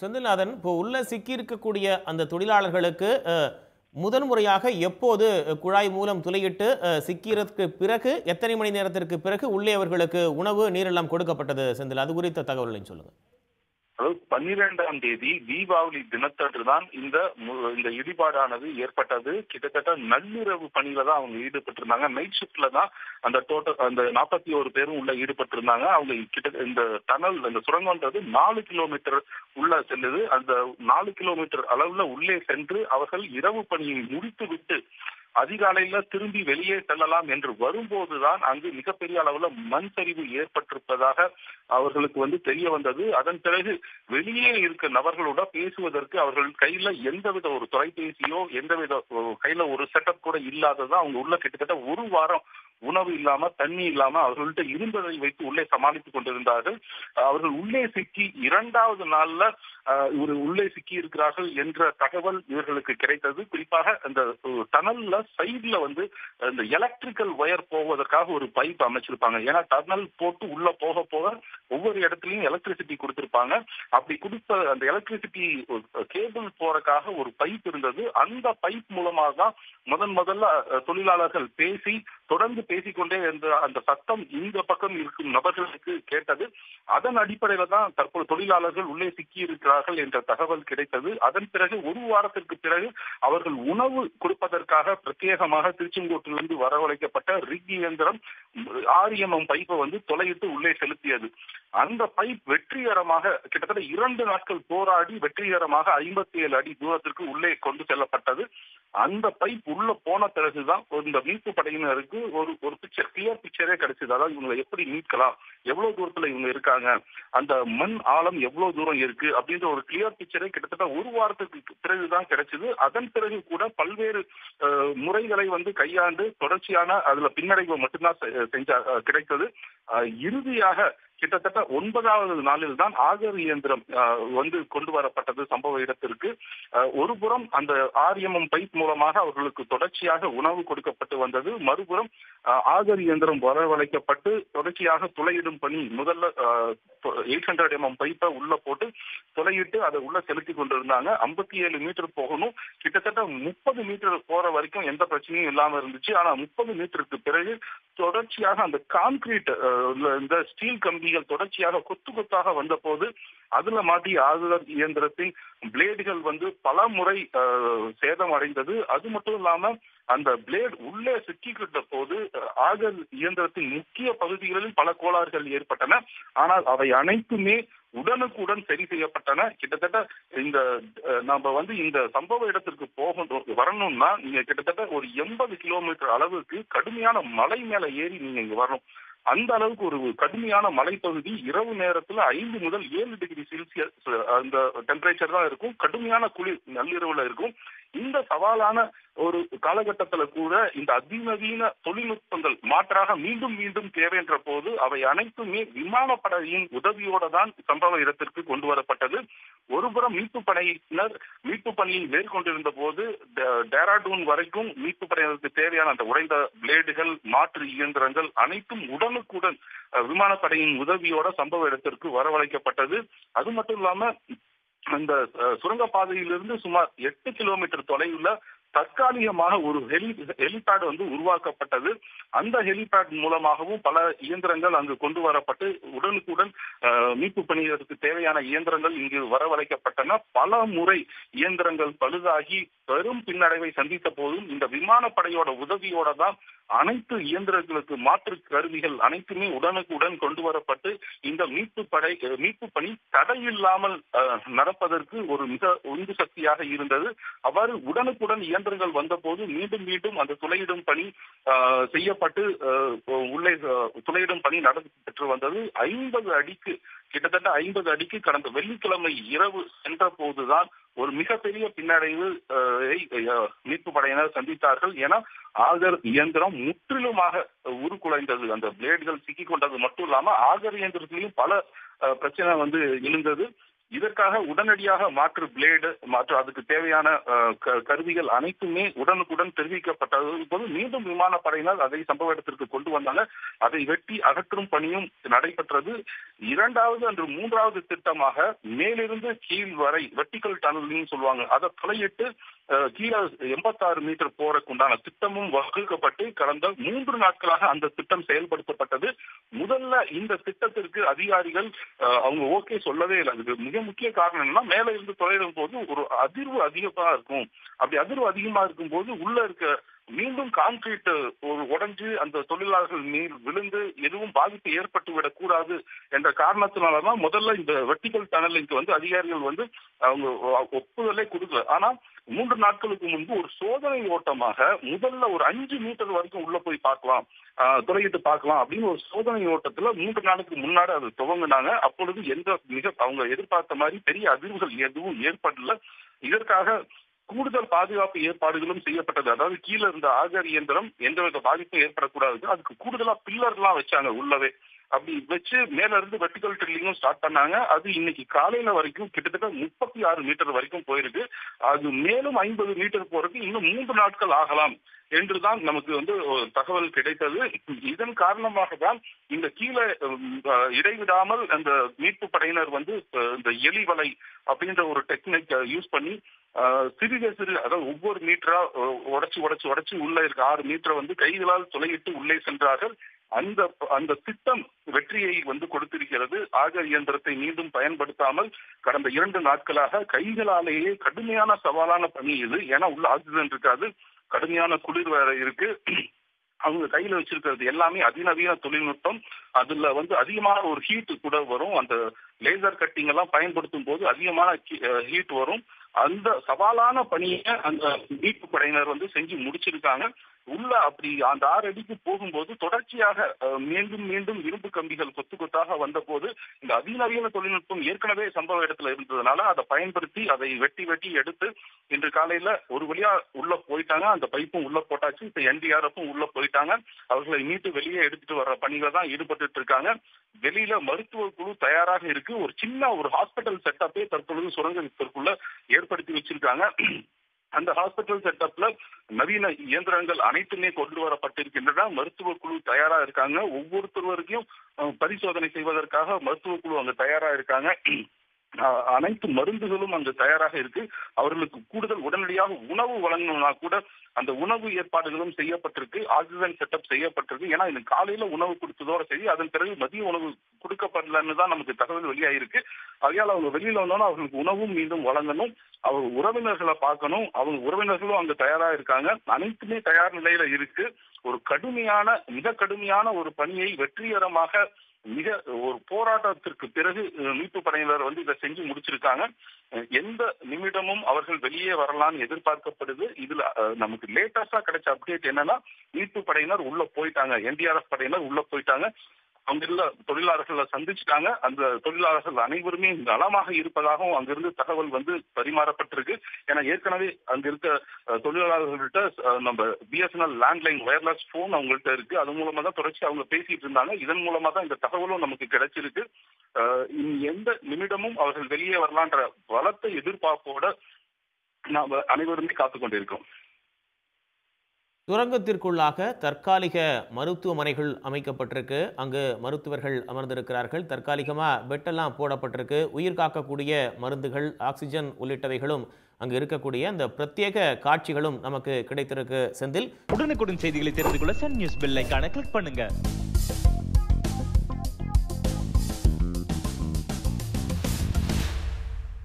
செந்தில்நாதன், இப்போ உள்ள சிக்கியிருக்கக்கூடிய அந்த தொழிலாளர்களுக்கு முதன்முறையாக எப்போது குழாய் மூலம் துளையிட்டு சிக்கிறதுக்கு பிறகு எத்தனை மணி நேரத்திற்கு பிறகு உள்ளே அவர்களுக்கு உணவு நீரெல்லாம் கொடுக்கப்பட்டது செந்தில், அது குறித்த தகவல்களையும் சொல்லுங்க. 12ஆம் தேதி தீபாவளி தினத்தன்று தான் இந்த இடிபாடானது ஏற்பட்டது. கிட்டத்தட்ட நள்ளிரவு பணியில தான் அவங்க ஈடுபட்டு இருந்தாங்க. நைட் ஷிப்ட்ல தான் அந்த 41 பேரும் உள்ள ஈடுபட்டு இருந்தாங்க. அவங்க கிட்ட இந்த டனல், இந்த சுரங்கம்ன்றது 4 கிலோமீட்டர் உள்ள செல்லுது. அந்த 4 கிலோமீட்டர் அளவுல உள்ளே சென்று அவர்கள் இரவு பணியை முடித்து விட்டு அதிகாலையில திரும்பி வெளியே செல்லலாம் என்று வரும்போதுதான் அங்கு மிகப்பெரிய அளவுல மண் சரிவு ஏற்பட்டிருப்பதாக அவர்களுக்கு தெரிய வந்தது. அதன் பிறகு வெளியே இருக்க நபர்களோட பேசுவதற்கு அவர்கள் கையில எந்தவித ஒரு தொலைபேசியோ எந்தவித கையில ஒரு செட்டப் கூட இல்லாததான் அவங்க உள்ள கிட்டத்தட்ட 1 வாரம் உணவு இல்லாம தண்ணி இல்லாம அவர்கள்ட்ட இருந்ததை வைத்து உள்ளே சமாளித்துக் கொண்டிருந்தார்கள். அவர்கள் உள்ளே சிக்கி 2வது நாள்ல உள்ளே சிக்கி இருக்கிறார்கள் என்ற தகவல் இவர்களுக்கு கிடைத்தது. குறிப்பாக அந்த டனல்ல சைட்ல இந்த எலக்ட்ரிக்கல் ஒயர் போவதற்காக ஒரு பைப் அமைச்சிருப்பாங்க. ஏன்னா டனல் போட்டு உள்ள போக போக ஒவ்வொரு இடத்துலையும் எலக்ட்ரிசிட்டி கொடுத்திருப்பாங்க. அப்படி கொடுத்த அந்த எலக்ட்ரிசிட்டி கேபிள் போறதுக்காக ஒரு பைப் இருந்தது. அந்த பைப் மூலமாக தான் முதல்ல தொழிலாளர்கள் தொடர்ந்து பேசிக்கொண்டே இருந்த அந்த சத்தம் இந்த பக்கம் இருக்கும் நபர்களுக்கு கேட்டது. அதன் அடிப்படையில தான் தற்போது தொழிலாளர்கள் உள்ளே சிக்கி இருக்கிறார்கள் என்ற தகவல் கிடைத்தது. அதன் பிறகு 1 வாரத்திற்கு பிறகு அவர்கள் உணவு கொடுப்பதற்காக பிரத்யேகமாக திருச்செங்கோட்டிலிருந்து வரவழைக்கப்பட்ட ரிக் இயந்திரம் RMM பைப்பை தொலையிட்டு உள்ளே செலுத்தியது. அந்த பைப் வெற்றிகரமாக கிட்டத்தட்ட 2 நாட்கள் போராடி வெற்றிகரமாக 57 அடி தூரத்திற்கு உள்ளே கொண்டு செல்லப்பட்டது. அந்த பைப் உள்ள போன பிறகுதான் இந்த மீட்பு படையினருக்கு ஒரு பிக்சர், கிளியர் பிக்சரே கிடைச்சது. அதாவது இவங்க எப்படி மீட்கலாம், எவ்வளவு தூரத்துல இவங்க இருக்காங்க, அந்த மண் ஆழம் எவ்வளவு தூரம் இருக்கு அப்படின்ற ஒரு கிளியர் பிக்சரே கிட்டத்தட்ட 1 வாரத்துக்கு பிறகுதான் கிடைச்சது. அதன் பிறகு கூட பல்வேறு முறைகளை கையாண்டு தொடர்ச்சியான அதுல பின்னடைவு மட்டும்தான் கிடைத்தது. இறுதியாக கிட்டத்தட்ட 9வது நாளில் தான் ஆகர் இயந்திரம் கொண்டு வரப்பட்டது சம்பவ இடத்திற்கு. ஒரு புறம் அந்த RMM பைப் மூலமாக அவர்களுக்கு தொடர்ச்சியாக உணவு கொடுக்கப்பட்டு வந்தது. மறுபுறம் ஆகர் இயந்திரம் வரவழைக்கப்பட்டு தொடர்ச்சியாக துளையிடும் பணி முதல்ல 800mm பைப்பை உள்ள போட்டு துளையிட்டு அதை உள்ள செலுத்தி கொண்டிருந்தாங்க. 57 மீட்டர் போகணும். கிட்டத்தட்ட 30 மீட்டர் போற வரைக்கும் எந்த பிரச்சனையும் இல்லாம இருந்துச்சு. ஆனா 30 மீட்டருக்கு பிறகு தொடர்ச்சியாக அந்த கான்கிரீட், இந்த ஸ்டீல் கம்பி தொடர்ச்சியாக கொத்தாக வந்த போது அதுல மாட்டி ஆளுநர் இயந்திரத்தின் பிளேடுகள் பல முறை சேதம் அடைந்தது. அது மட்டும் இல்லாம அந்த பிளேடு உள்ளே சிக்கிக்கிட்ட போது ஆகர் இயந்திரத்தின் முக்கிய பகுதிகளில் பல கோளாறுகள் ஏற்பட்டன. ஆனால் அவை அனைத்துமே உடனுக்குடன் சரி செய்யப்பட்டன. கிட்டத்தட்ட இந்த நம்ம இந்த சம்பவ இடத்திற்கு வரணும்னா நீங்க கிட்டத்தட்ட ஒரு 80 கிலோமீட்டர் அளவுக்கு கடுமையான மலை மேல ஏறி நீங்க இங்க வரணும். அந்த அளவுக்கு ஒரு கடுமையான மலைப்பகுதி. இரவு நேரத்துல 5 முதல் 7 டிகிரி செல்சியஸ் அந்த டெம்பரேச்சர் தான் இருக்கும். கடுமையான குளிர் நள்ளிரவுல இருக்கும். இந்த சவாலான ஒரு காலகட்டத்துல கூட இந்த அதிநவீன தொழில்நுட்பங்கள் மாற்றாக மீண்டும் மீண்டும் தேவைன்ற போது அவை அனைத்துமே விமானப்படையின் உதவியோட தான் சம்பவ இடத்திற்கு கொண்டு வரப்பட்டது. ஒருபுறம் மீட்பு பணியை மேற்கொண்டிருந்த போது டேராடூன் வரைக்கும் மீட்பு படையினருக்கு தேவையான அந்த உடைந்த பிளேடுகள், மாற்று இயந்திரங்கள் அனைத்தும் உடனுக்குடன் விமானப்படையின் உதவியோட சம்பவ இடத்திற்கு வரவழைக்கப்பட்டது. அது மட்டும் இல்லாம அந்த சுரங்கப்பாதையிலிருந்து சுமார் 8 கிலோமீட்டர் தொலைவுல தற்காலிகமாக ஒரு ஹெலிபேட் உருவாக்கப்பட்டது. அந்த ஹெலிபேட் மூலமாகவும் பல இயந்திரங்கள் அங்கு கொண்டு வரப்பட்டு உடனுக்குடன் மீட்பு பணிகளுக்கு தேவையான இயந்திரங்கள் இங்கு வரவழைக்கப்பட்டன. பல முறை இயந்திரங்கள் பழுதாகி பெரும் பின்னடைவை சந்தித்த போதும் இந்த விமானப்படையோட உதவியோட தான் அனைத்து இயந்திரங்களுக்கு மாற்று கருவிகள் அனைத்துமே உடனுக்குடன் கொண்டு வரப்பட்டு இந்த மீட்பு பணி தடையில்லாமல் நடப்பதற்கு ஒரு மிக உந்து சக்தியாக இருந்தது. அவ்வாறு உடனுக்குடன் இயந்திரங்கள் வந்தபோது மீண்டும் மீண்டும் அந்த துளையிடும் பணி செய்யப்பட்டு உள்ளே துளையிடும் பணி நடைபெற்று வந்தது. 50 அடிக்கு கடந்த வெள்ளிக்கிழமை இரவு சென்ற போதுதான் ஒரு மிகப்பெரிய பின்னடைவு மீட்பு படையினர் சந்தித்தார்கள். ஏன்னா ஆகர் இயந்திரம் முற்றிலுமாக உருக்குலைந்தது. அந்த பிளேடுகள் சிக்கிக் கொண்டது மட்டும் இல்லாம ஆகர் இயந்திரத்திலையும் பல பிரச்சனை எழுந்தது. இதற்காக உடனடியாக மாற்று பிளேடு மாற்று அதுக்கு தேவையான கருவிகள் அனைத்துமே உடனுக்குடன் தெரிவிக்கப்பட்டது. இப்போது மீண்டும் விமானப்படையினர் அதை சம்பவ இடத்திற்கு கொண்டு வந்தாங்க. அதை வெட்டி அகற்றும் பணியும் நடைபெற்றது. இரண்டாவது அன்று மூன்றாவது திட்டமாக மேலிருந்து கீழ் வரை வெர்டிகல் டனல்னு சொல்லுவாங்க, அதை தலையிட்டு கீழே 86 மீட்டர் போறக்குண்டான திட்டமும் வகுக்கப்பட்டு கடந்த 3 நாட்களாக அந்த திட்டம் செயல்படுத்தப்பட்டது. முதல்ல இந்த திட்டத்திற்கு அதிகாரிகள் அவங்க ஓகே சொல்லவே இல்லை. அதுக்கு மிக முக்கிய காரணம் என்னன்னா, மேல இருந்து தொலைடும் போது ஒரு அதிர்வு அதிகமா இருக்கும். அப்படி அதிர்வு அதிகமா இருக்கும் போது உள்ள இருக்க மீண்டும் கான்கிரீட் ஒரு உடைஞ்சு அந்த தொழிலாளர்கள் மேல் விழுந்து எதுவும் பாதிப்பு ஏற்பட்டு விடக்கூடாது என்ற காரணத்தினாலதான் முதல்ல இந்த வெர்டிகல் டனலிங்க்கு அதிகாரிகள் அவங்க ஒப்புதலே கொடுக்கல. ஆனா 3 நாட்களுக்கு முன்பு ஒரு சோதனை ஓட்டமாக முதல்ல ஒரு 5 மீட்டர் வரைக்கும் உள்ள போய் பார்க்கலாம், துறையிட்டு பார்க்கலாம் அப்படின்னு ஒரு சோதனை ஓட்டத்துல 3 நாளுக்கு முன்னாடி அது துவங்கினாங்க. அப்பொழுது எந்த மிக அவங்க எதிர்பார்த்த மாதிரி பெரிய அதிர்வுகள் எதுவும் ஏற்படல. இதற்காக கூடுதல் பாதுகாப்பு ஏற்பாடுகளும் செய்யப்பட்டது. அதாவது கீழே இருந்த ஆகார இயந்திரம் எந்தவித பாதிப்பும் ஏற்படக்கூடாது, அதுக்கு கூடுதலா பில்லர்லாம் வச்சாங்க உள்ளவே. அப்படி வச்சு மேல இருந்து வெர்டிகல் ட்ரில்லிங்கும் ஸ்டார்ட் பண்ணாங்க. அது இன்னைக்கு காலையில வரைக்கும் கிட்டத்தட்ட 36 மீட்டர் வரைக்கும் போயிருக்கு. அது மேலும் 50 மீட்டர் போறதுக்கு இன்னும் 3 நாட்கள் ஆகலாம் என்றுதான் நமக்கு தகவல் கிடைத்தது. இதன் காரணமாக தான் இந்த கீழே இடைவிடாமல் அந்த மீட்பு படையினர் இந்த எலி வலை அப்படின்ற ஒரு டெக்னிக் யூஸ் பண்ணி சிறு அதாவது ஒவ்வொரு மீட்டரா உடைச்சு உள்ள இருக்க 6 மீட்டரை கைகளால் துளையிட்டு உள்ளே சென்றார்கள். அந்த திட்டம் வெற்றியை கொடுத்திருக்கிறது. ஆக இயந்திரத்தை மீண்டும் பயன்படுத்தாமல் கடந்த 2 நாட்களாக கைகளாலேயே கடுமையான சவாலான பணி இது. ஏன்னா உள்ள ஆக்சிஜன் இருக்காது, கடுமையான குளிர் வேற இருக்கு. அவங்க கையில வச்சிருக்கிறது எல்லாமே அதிநவீன தொழில்நுட்பம். அதுல அதிகமான ஒரு ஹீட் கூட வரும். அந்த லேசர் கட்டிங் எல்லாம் பயன்படுத்தும் போது அதிகமான ஹீட் வரும். அந்த சவாலான பணியை அந்த மீட்பு படையினர் செஞ்சு முடிச்சிருக்காங்க. உள்ள அப்படி அந்த 6 அடிக்கு போகும்போது தொடர்ச்சியாக மீண்டும் மீண்டும் இரும்பு கம்பிகள் கொத்தாக வந்த போது இந்த அதிநவீன தொழில்நுட்பம் ஏற்கனவே சம்பவ இடத்துல இருந்ததுனால அதை பயன்படுத்தி அதை வெட்டி எடுத்து இன்று காலையில ஒரு வழியா உள்ள போயிட்டாங்க. அந்த பைப்பும் உள்ள போட்டாச்சு. இப்ப NDRF-ம் உள்ள போயிட்டாங்க. அவர்களை மீட்டு வெளியே எடுத்துட்டு வர்ற பணிகளை தான் ஈடுபட்டு இருக்காங்க. வெளியில மருத்துவ குழு தயாராக இருக்கு. ஒரு சின்ன ஒரு ஹாஸ்பிட்டல் செட்டப்பே தற்பொழுது சுரங்கத்திற்குள்ள ஏற்படுத்தி வச்சிருக்காங்க. அந்த ஹாஸ்பிட்டல் செட்டப்ல நவீன இயந்திரங்கள் அனைத்துமே கொண்டு வரப்பட்டிருக்கின்றன. மருத்துவ குழு தயாரா இருக்காங்க. ஒவ்வொருத்தருவருக்கும் பரிசோதனை செய்வதற்காக மருத்துவ குழு அங்க தயாரா இருக்காங்க. அனைத்து மருந்துகளும் அங்கு தயாராக இருக்கு. அவர்களுக்கு கூடுதல் உடனடியாக உணவு வழங்கணும்னா கூட அந்த உணவு ஏற்பாடுகளும் செய்யப்பட்டிருக்கு. ஆக்சிஜன் செட்டப் செய்யப்பட்டிருக்கு. ஏன்னா இது காலையில உணவு கொடுத்ததோட சரி, அதன் பிறகு மதிய உணவு கொடுக்கப்படலன்னு தான் நமக்கு தகவல் வெளியாயிருக்கு. ஆகையால் அவங்க வெளியில வந்தோம்னா அவர்களுக்கு உணவும் மீண்டும் வழங்கணும். அவங்க உறவினர்களை பார்க்கணும். அவங்க உறவினர்களும் அங்கு தயாரா இருக்காங்க. அனைத்துமே தயார் நிலையில இருக்கு. ஒரு மிக கடுமையான ஒரு பணியை வெற்றிகரமாக மிக ஒரு போராட்டத்திற்கு பிறகு மீட்பு படையினர் இதை செஞ்சு முடிச்சிருக்காங்க. எந்த நிமிடமும் அவர்கள் வெளியே வரலாம்னு எதிர்பார்க்கப்படுது. இதுல நமக்கு லேட்டஸ்டா கிடைச்ச அப்டேட் என்னன்னா, மீட்பு படையினர் உள்ள போயிட்டாங்க, NDRF படையினர் உள்ள போயிட்டாங்க. அவங்க தொழிலாளர்களை சந்திச்சுட்டாங்க. அந்த தொழிலாளர்கள் அனைவருமே நலமாக இருப்பதாகவும் அங்கிருந்து தகவல் பரிமாறப்பட்டிருக்கு. ஏன்னா ஏற்கனவே அங்க இருக்க தொழிலாளர்கள்ட்ட நம்ம BSNL லேண்ட்லைன் வயர்லெஸ் போன் அவங்கள்ட்ட இருக்கு. அது மூலமா தான் தொடர்ச்சி அவங்க பேசிட்டு இருந்தாங்க. இதன் மூலமா தான் இந்த தகவலும் நமக்கு கிடைச்சிருக்கு. எந்த நிமிடமும் அவர்கள் வெளியே வரலான்ற பலத்த எதிர்பார்ப்போட நாம் அனைவருமே காத்துக்கொண்டிருக்கோம். சுரங்கத்திற்குள்ளாக தற்காலிக மருத்துவமனைகள் அமைக்கப்பட்டிருக்கு. அங்கு மருத்துவர்கள் அமர்ந்திருக்கிறார்கள். தற்காலிகமாக பெட்டெல்லாம் போடப்பட்டிருக்கு. உயிர் காக்கக்கூடிய மருந்துகள், ஆக்சிஜன் உள்ளிட்டவைகளும் அங்கு இருக்கக்கூடிய அந்த பிரத்யேக காட்சிகளும் நமக்கு கிடைத்திருக்கு. செந்தில், உடனுக்குடன் செய்திகளை தெரிந்து கொள்ள சன் நியூஸ் பெல் ஐகானை கிளிக் பண்ணுங்க.